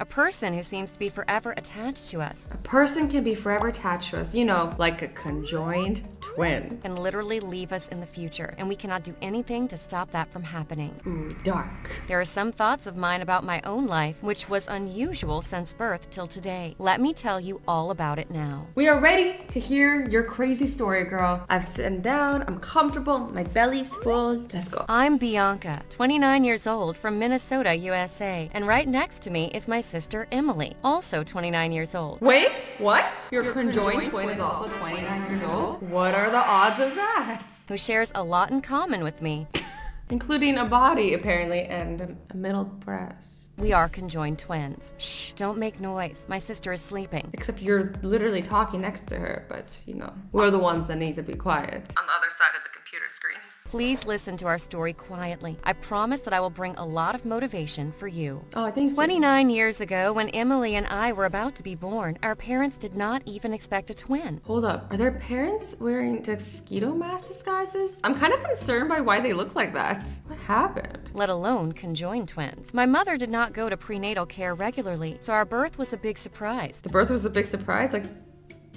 A person who seems to be forever attached to us. A person can be forever attached to us, you know, like a conjoined twin. Can literally leave us in the future, and we cannot do anything to stop that from happening. Dark. There are some thoughts of mine about my own life, which was unusual since birth till today. Let me tell you all about it now. We are ready to hear your crazy story, girl. I've sitting down, I'm comfortable, my belly's full, let's go. I'm Bianca, 29 years old, from Minnesota, USA, and right next to me is my sister Emily, also 29 years old. Wait, what? Your conjoined twin is also 29 years old? What are the odds of that? Who shares a lot in common with me. Including a body, apparently, and a middle breast. We are conjoined twins. Shh, don't make noise. My sister is sleeping. Except you're literally talking next to her, but you know, we're the ones that need to be quiet. On the other side of the computer screens. Please listen to our story quietly. I promise that I will bring a lot of motivation for you. Oh, thank you. 29 years ago, when Emily and I were about to be born, our parents did not even expect a twin. Hold up, are their parents wearing mosquito mask disguises? I'm kind of concerned by why they look like that. What happened? Let alone conjoined twins. My mother did not go to prenatal care regularly, so our birth was a big surprise. The birth was a big surprise? Like,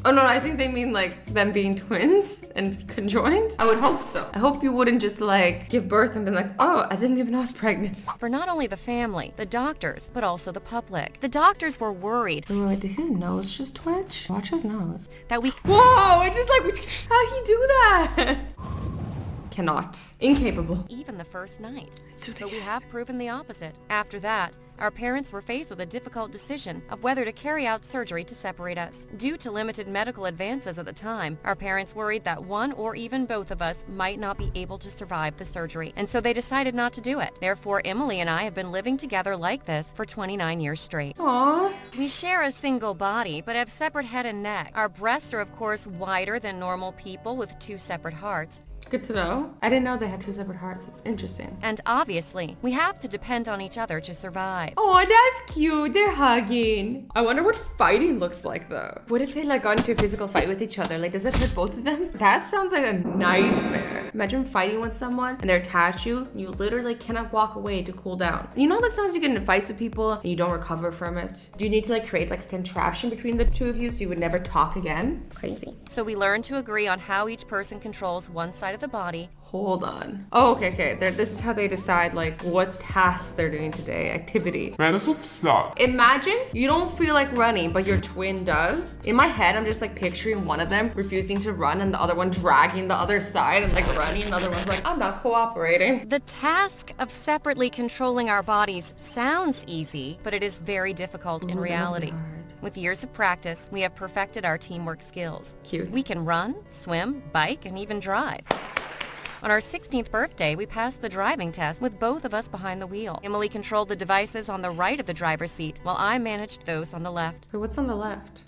oh no, I think they mean like them being twins and conjoined? I would hope so. I hope you wouldn't just like give birth and be like, oh, I didn't even know I was pregnant. For not only the family, the doctors, but also the public. The doctors were worried. They were like, did his nose just twitch? Watch his nose. That we- Whoa, it just like, how'd he do that? Cannot. Incapable. Even the first night. But we have proven the opposite. After that, our parents were faced with a difficult decision of whether to carry out surgery to separate us. Due to limited medical advances at the time, our parents worried that one or even both of us might not be able to survive the surgery, and so they decided not to do it. Therefore, Emily and I have been living together like this for 29 years straight. Aww. We share a single body, but have separate head and neck. Our breasts are, of course, wider than normal people with two separate hearts. Good to know. I didn't know they had two separate hearts. It's interesting. And obviously, we have to depend on each other to survive. Oh, that's cute. They're hugging. I wonder what fighting looks like, though. What if they like got into a physical fight with each other? Like, does it hurt both of them? That sounds like a nightmare. Imagine fighting with someone and they're attached to you. And you literally cannot walk away to cool down. You know, like sometimes you get into fights with people and you don't recover from it. Do you need to like create like a contraption between the two of you so you would never talk again? Crazy. So we learned to agree on how each person controls one side of the body. Hold on. Oh, okay, okay. This is how they decide like what tasks they're doing today, activity. Man, this would suck. Imagine you don't feel like running, but your twin does. In my head, I'm just like picturing one of them refusing to run and the other one dragging the other side and like running, and the other one's like, I'm not cooperating. The task of separately controlling our bodies sounds easy, but it is very difficult in reality. With years of practice, we have perfected our teamwork skills. Cute. We can run, swim, bike, and even drive. On our 16th birthday, we passed the driving test with both of us behind the wheel. Emily controlled the devices on the right of the driver's seat, while I managed those on the left. Wait, what's on the left?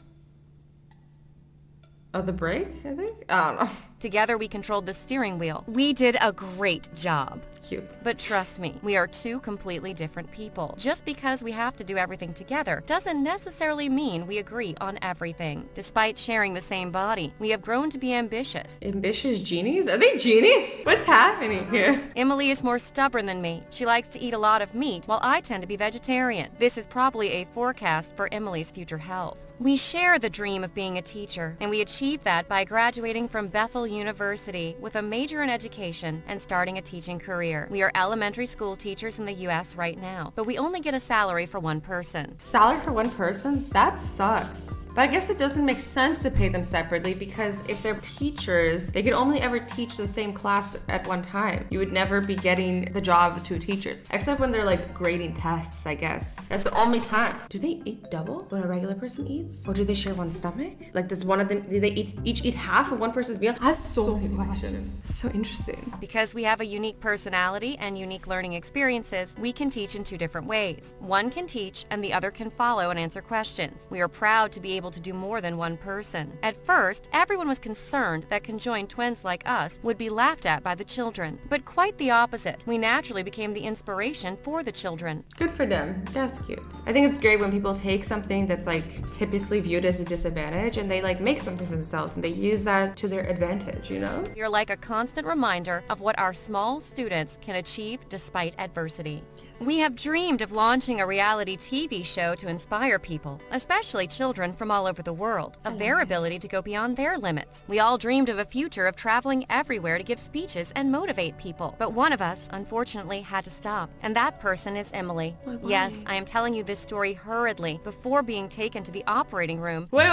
Oh, the brake, I think? I don't know. Together, we controlled the steering wheel. We did a great job. Cute. But trust me, we are two completely different people. Just because we have to do everything together doesn't necessarily mean we agree on everything. Despite sharing the same body, we have grown to be ambitious. Ambitious genies? Are they genies? What's happening here? Emily is more stubborn than me. She likes to eat a lot of meat, while I tend to be vegetarian. This is probably a forecast for Emily's future health. We share the dream of being a teacher, and we achieved that by graduating from Bethel University with a major in education and starting a teaching career. We are elementary school teachers in the U.S. right now, but we only get a salary for one person. Salary for one person? That sucks. But I guess it doesn't make sense to pay them separately because if they're teachers, they could only ever teach the same class at one time. You would never be getting the job of two teachers, except when they're like grading tests, I guess. That's the only time. Do they eat double what a regular person eats? Or do they share one stomach? Like does one of them, do they each eat half of one person's meal? I have so many questions. So interesting. Because we have a unique personality and unique learning experiences, we can teach in two different ways. One can teach and the other can follow and answer questions. We are proud to be able to do more than one person. At first, everyone was concerned that conjoined twins like us would be laughed at by the children, but quite the opposite. We naturally became the inspiration for the children. Good for them. That's cute. I think it's great when people take something that's like typically viewed as a disadvantage and they like make something for themselves and they use that to their advantage, you know? You're like a constant reminder of what our small students can achieve despite adversity. We have dreamed of launching a reality TV show to inspire people, especially children from all over the world, of their ability to go beyond their limits. We all dreamed of a future of traveling everywhere to give speeches and motivate people. But one of us, unfortunately, had to stop. And that person is Emily. Wait, yes, I am telling you this story hurriedly before being taken to the operating room. Wait.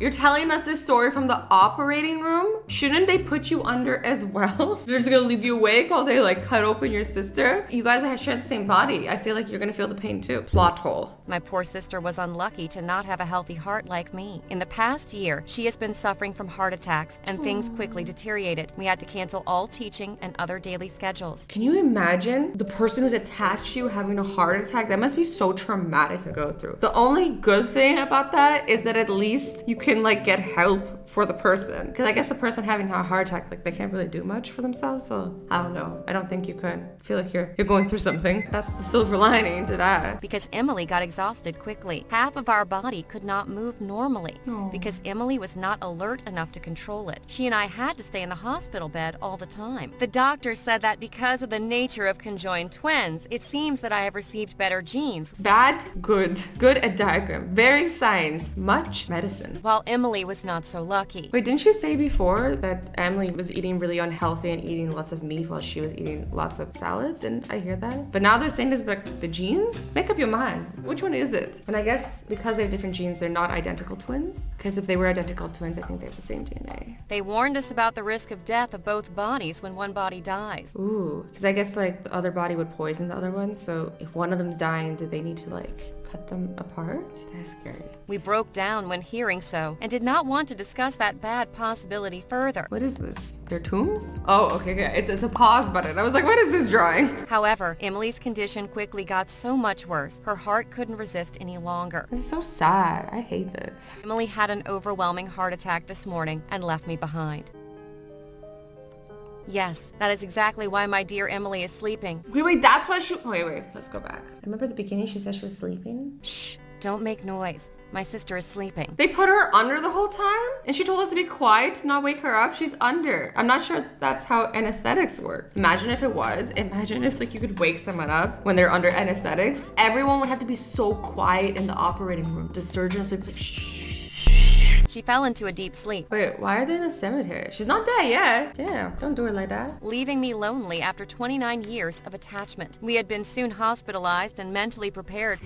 You're telling us this story from the operating room? Shouldn't they put you under as well? They're just gonna leave you awake while they like cut open your sister? You guys share the same body. I feel like you're gonna feel the pain too. Plot hole. My poor sister was unlucky to not have a healthy heart like me. In the past year, she has been suffering from heart attacks and things quickly deteriorated. We had to cancel all teaching and other daily schedules. Can you imagine the person who's attached to you having a heart attack? That must be so traumatic to go through. The only good thing about that is that at least you can like get help for the person. Because I guess the person having a heart attack, like they can't really do much for themselves. Well, I don't know. I don't think you could. I feel like you're going through something. That's the silver lining to that. Because Emily got exhausted quickly. Half of our body could not move normally because Emily was not alert enough to control it. She and I had to stay in the hospital bed all the time. The doctor said that because of the nature of conjoined twins, it seems that I have received better genes. Bad, good. Good at diagram. Very science. Much medicine. While Emily was not so lucky. Wait, didn't she say before that Emily was eating really unhealthy and eating lots of meat while she was eating lots of salads? And I hear that. But now they're saying this about the genes? Make up your mind. Which one is it? And I guess because they have different genes, they're not identical twins. Because if they were identical twins, I think they have the same DNA. They warned us about the risk of death of both bodies when one body dies. Ooh, because I guess like the other body would poison the other one. So if one of them's dying, do they need to like cut them apart? That's scary. We broke down when hearing so and did not want to discuss that bad possibility further. What is this? Their tombs? Oh, okay. It's a pause button. I was like, what is this drawing? However, Emily's condition quickly got so much worse. Her heart couldn't resist any longer. This is so sad. I hate this. Emily had an overwhelming heart attack this morning and left me behind. Yes, that is exactly why my dear Emily is sleeping. Wait, that's why she... Wait, let's go back. I remember at the beginning she said she was sleeping. Shh, don't make noise. My sister is sleeping. They put her under the whole time? And she told us to be quiet, to not wake her up? She's under. I'm not sure that's how anesthetics work. Imagine if it was. Imagine if like you could wake someone up when they're under anesthetics. Everyone would have to be so quiet in the operating room. The surgeons would be like, shh. She fell into a deep sleep. Wait, why are they in the cemetery? She's not dead yet. Yeah, don't do her like that. Leaving me lonely after 29 years of attachment. We had been soon hospitalized and mentally prepared.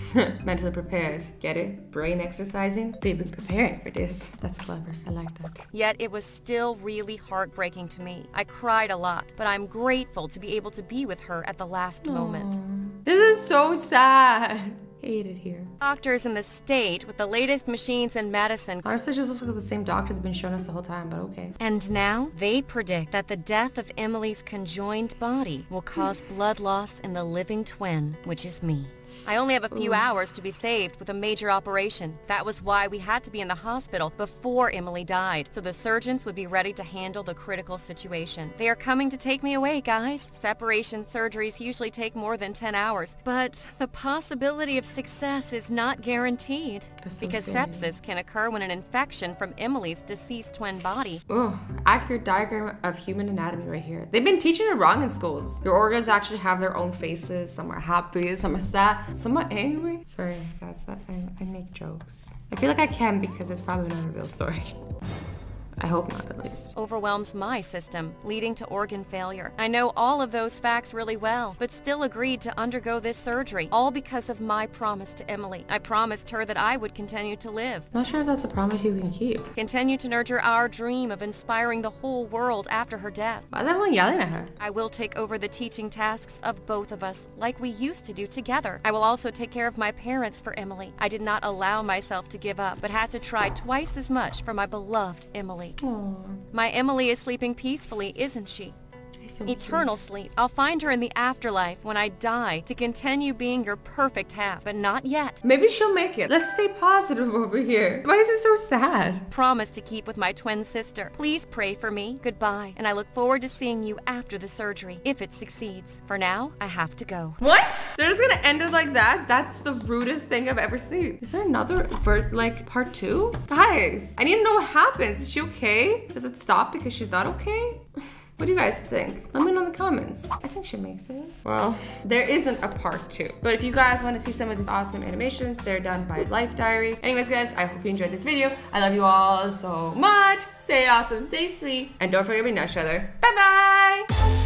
Mentally prepared. Get it? Brain exercising? They've been preparing for this. That's clever. I like that. Yet it was still really heartbreaking to me. I cried a lot, but I'm grateful to be able to be with her at the last moment. This is so sad. Hated here. Doctors in the state with the latest machines in medicine. Honestly, she looks like the same doctor that's been showing us the whole time, but okay. And now they predict that the death of Emily's conjoined body will cause blood loss in the living twin, which is me. I only have a few hours to be saved with a major operation. That was why we had to be in the hospital before Emily died, so the surgeons would be ready to handle the critical situation. They are coming to take me away, guys. Separation surgeries usually take more than 10 hours, but the possibility of success is not guaranteed because sepsis can occur when an infection from Emily's deceased twin body. Oh, accurate diagram of human anatomy right here. They've been teaching it wrong in schools. Your organs actually have their own faces. Some are happy, some are sad. Somewhat angry? Sorry, guys, I make jokes. I feel like I can because it's probably not a real story. I hope not, at least. Overwhelms my system, leading to organ failure. I know all of those facts really well, but still agreed to undergo this surgery, all because of my promise to Emily. I promised her that I would continue to live. Not sure if that's a promise you can keep. Continue to nurture our dream of inspiring the whole world after her death. Why is everyone yelling at her? I will take over the teaching tasks of both of us, like we used to do together. I will also take care of my parents for Emily. I did not allow myself to give up, but had to try twice as much for my beloved Emily. Aww. My Emily is sleeping peacefully, isn't she? Eternal sleep. I'll find her in the afterlife when I die to continue being your perfect half, but not yet. Maybe she'll make it. Let's stay positive over here. Why is it so sad? Promise to keep with my twin sister. Please pray for me. Goodbye. And I look forward to seeing you after the surgery, if it succeeds. For now, I have to go. What? They're just gonna end it like that? That's the rudest thing I've ever seen. Is there another, like, part 2? Guys, I need to know what happens. Is she okay? Does it stop because she's not okay? What do you guys think? Let me know in the comments. I think she makes it. Well, there isn't a part 2. But if you guys want to see some of these awesome animations, they're done by Life Diary. Anyways, guys, I hope you enjoyed this video. I love you all so much. Stay awesome, stay sweet, and don't forget we know each other. Bye-bye!